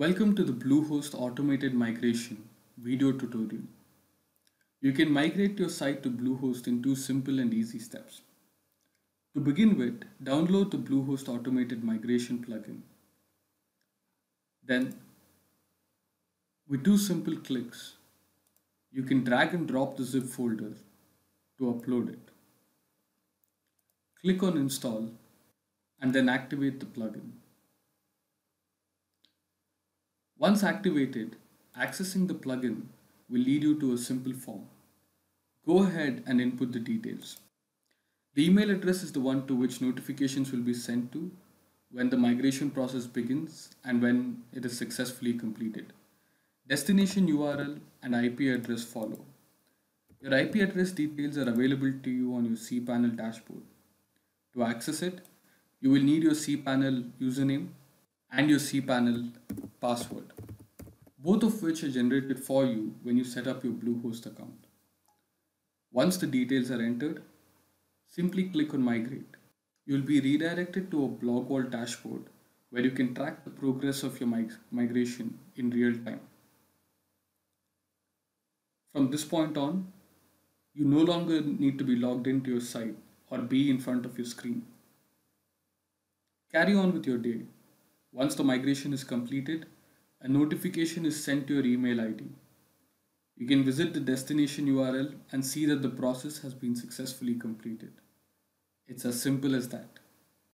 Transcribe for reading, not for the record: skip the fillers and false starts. Welcome to the Bluehost Automated Migration video tutorial. You can migrate your site to Bluehost in two simple and easy steps. To begin with, download the Bluehost Automated Migration plugin. Then, with two simple clicks, you can drag and drop the zip folder to upload it. Click on Install and then activate the plugin. Once activated, accessing the plugin will lead you to a simple form. Go ahead and input the details. The email address is the one to which notifications will be sent to when the migration process begins and when it is successfully completed. Destination URL and IP address follow. Your IP address details are available to you on your cPanel dashboard. To access it, you will need your cPanel username and your cPanel password, both of which are generated for you when you set up your Bluehost account. Once the details are entered, simply click on Migrate. You will be redirected to a BlogVault dashboard where you can track the progress of your migration in real time. From this point on, you no longer need to be logged into your site or be in front of your screen. Carry on with your day. Once the migration is completed, a notification is sent to your email ID. You can visit the destination URL and see that the process has been successfully completed. It's as simple as that.